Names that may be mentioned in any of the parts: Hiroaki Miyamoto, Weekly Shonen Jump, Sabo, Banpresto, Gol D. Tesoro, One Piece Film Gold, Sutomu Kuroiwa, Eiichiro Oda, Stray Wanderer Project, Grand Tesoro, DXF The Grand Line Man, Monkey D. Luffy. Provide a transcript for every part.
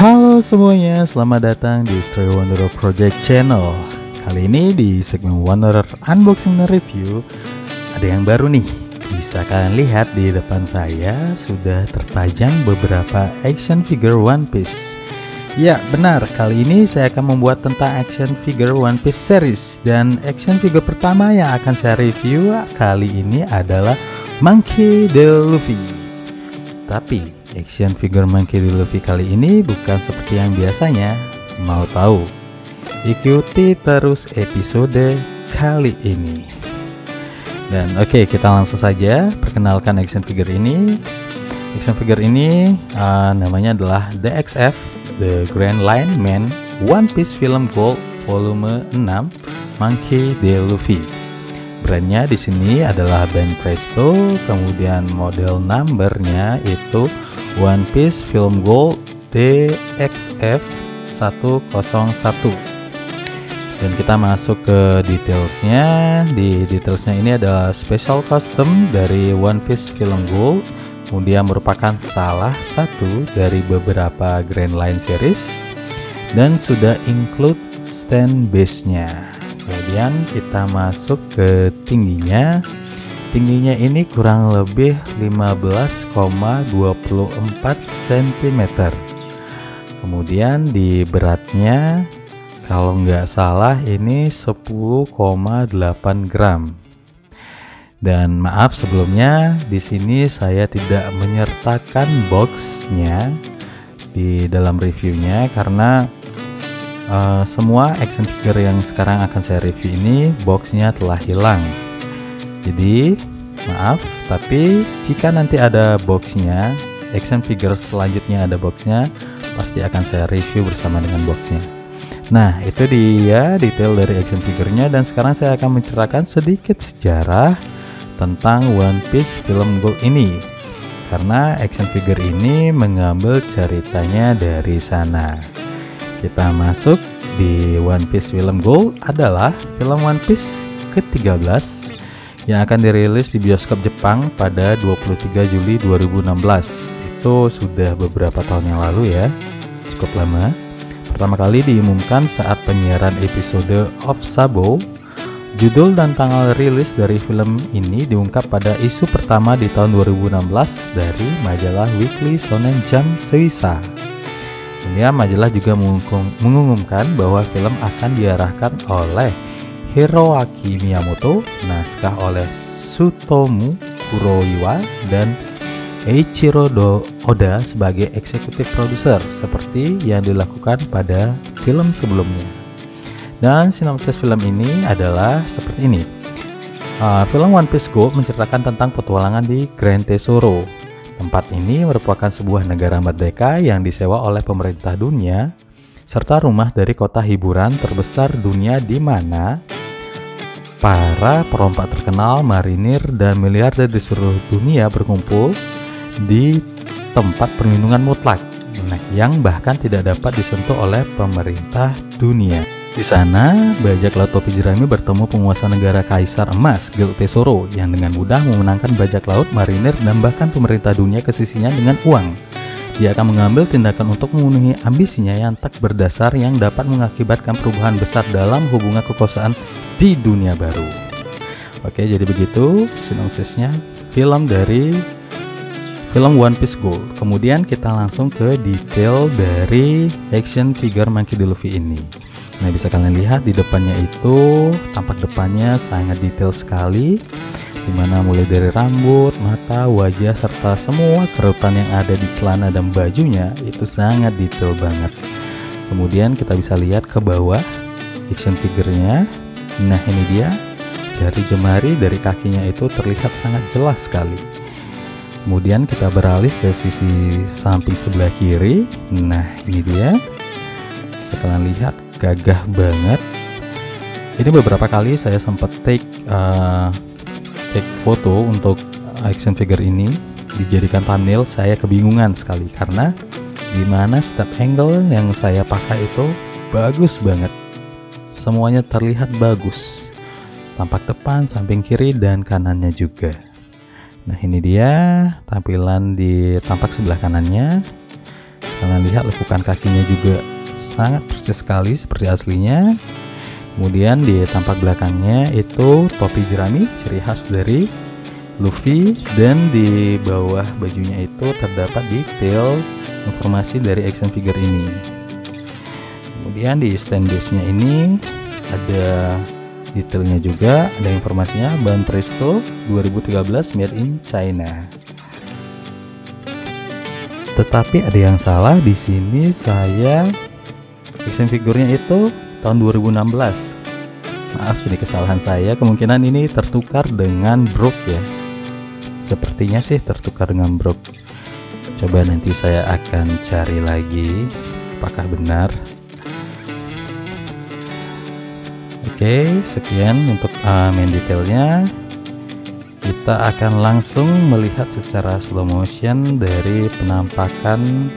Halo semuanya, selamat datang di Stray Wanderer Project Channel. Kali ini di segmen Wanderer Unboxing dan Review ada yang baru nih. Bisa kalian lihat di depan saya sudah terpajang beberapa action figure One Piece. Ya benar, kali ini saya akan membuat tentang action figure One Piece series. Dan action figure pertama yang akan saya review kali ini adalah Monkey D. Luffy. Tapi action figure Monkey D. Luffy kali ini bukan seperti yang biasanya. Mau tahu? Ikuti terus episode kali ini. Dan oke, kita langsung saja perkenalkan action figure ini. Action figure ini namanya adalah DXF The Grand Line Man One Piece Film Gold Volume 6 Monkey D. Luffy. Brandnya di sini adalah Banpresto, kemudian model numbernya itu One Piece Film Gold DXF 101. Dan kita masuk ke detailsnya. Di detailsnya ini ada special custom dari One Piece Film Gold, kemudian merupakan salah satu dari beberapa Grand Line series dan sudah include stand base-nya. Kemudian kita masuk ke tingginya. Tingginya ini kurang lebih 15,24 cm. Kemudian di beratnya kalau nggak salah ini 10,8 gram. Dan maaf sebelumnya, di sini saya tidak menyertakan boxnya di dalam reviewnya karena semua action figure yang sekarang akan saya review ini boxnya telah hilang. Jadi maaf, tapi jika nanti ada boxnya, action figure selanjutnya ada boxnya, pasti akan saya review bersama dengan boxnya. Nah, itu dia detail dari action figurnya. Dan sekarang saya akan menceritakan sedikit sejarah tentang One Piece Film Gold ini, karena action figure ini mengambil ceritanya dari sana. Kita masuk di One Piece Film Gold adalah film One Piece ke-13 yang akan dirilis di bioskop Jepang pada 23 Juli 2016. Itu sudah beberapa tahun yang lalu ya, cukup lama. Pertama kali diumumkan saat penyiaran episode of Sabo. Judul dan tanggal rilis dari film ini diungkap pada isu pertama di tahun 2016 dari majalah Weekly Shonen Jump Suisa. Kemudian majalah juga mengumumkan bahwa film akan diarahkan oleh Hiroaki Miyamoto, naskah oleh Sutomu Kuroiwa dan Eiichiro Oda sebagai eksekutif produser, seperti yang dilakukan pada film sebelumnya. Dan sinopsis film ini adalah seperti ini. Film One Piece Gold menceritakan tentang petualangan di Grand Tesoro. Tempat ini merupakan sebuah negara merdeka yang disewa oleh pemerintah dunia, serta rumah dari kota hiburan terbesar dunia di mana para perompak terkenal, marinir, dan miliarder di seluruh dunia berkumpul di tempat perlindungan mutlak, yang bahkan tidak dapat disentuh oleh pemerintah dunia. Di sana, bajak laut topi jerami bertemu penguasa negara Kaisar Emas, Gol D. Tesoro, yang dengan mudah memenangkan bajak laut, marinir, dan bahkan pemerintah dunia ke sisinya dengan uang. Dia akan mengambil tindakan untuk memenuhi ambisinya yang tak berdasar yang dapat mengakibatkan perubahan besar dalam hubungan kekuasaan di dunia baru. Oke, jadi begitu sinopsisnya film dari film One Piece Gold. Kemudian kita langsung ke detail dari action figure Monkey D. Luffy ini. Nah, bisa kalian lihat di depannya itu, tampak depannya sangat detail sekali, dimana mulai dari rambut, mata, wajah, serta semua kerutan yang ada di celana dan bajunya itu sangat detail banget. Kemudian kita bisa lihat ke bawah action figurnya. Nah, ini dia, jari jemari dari kakinya itu terlihat sangat jelas sekali. Kemudian kita beralih ke sisi samping sebelah kiri. Nah, ini dia. Setelah lihat gagah banget. Ini beberapa kali saya sempat take foto untuk action figure ini, dijadikan thumbnail. Saya kebingungan sekali karena gimana step angle yang saya pakai itu bagus banget. Semuanya terlihat bagus. Tampak depan, samping kiri, dan kanannya juga. Nah, ini dia tampilan di tampak sebelah kanannya. Kalian lihat lekukan kakinya juga sangat persis sekali seperti aslinya. Kemudian di tampak belakangnya itu topi jerami, ciri khas dari Luffy, dan di bawah bajunya itu terdapat detail informasi dari action figure ini. Kemudian di stand base-nya ini ada detailnya juga, ada informasinya Banpresto 2013 made in China. Tetapi ada yang salah di sini, saya action figurnya itu tahun 2016. Maaf, ini kesalahan saya. Kemungkinan ini tertukar dengan Brook ya. Sepertinya sih tertukar dengan Brook. Coba nanti saya akan cari lagi apakah benar. Oke, sekian untuk main detailnya. Kita akan langsung melihat secara slow motion dari penampakan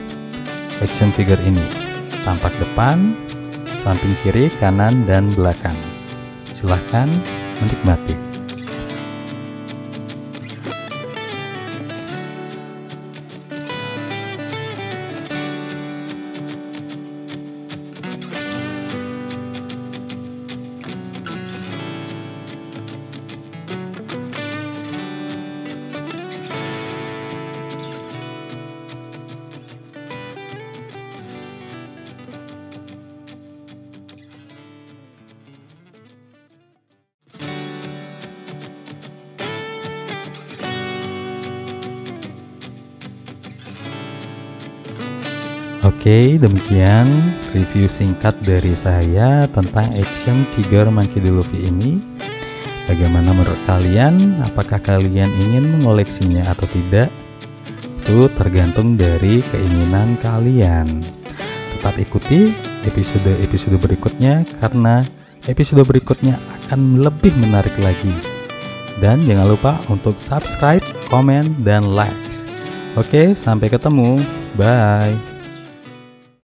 action figure ini. Tampak depan, samping kiri, kanan, dan belakang. Silahkan menikmati. Oke, demikian review singkat dari saya tentang action figure Monkey D. Luffy ini. Bagaimana menurut kalian? Apakah kalian ingin mengoleksinya atau tidak? Itu tergantung dari keinginan kalian. Tetap ikuti episode-episode berikutnya, karena episode berikutnya akan lebih menarik lagi. Dan jangan lupa untuk subscribe, komen, dan like. Oke, sampai ketemu. Bye.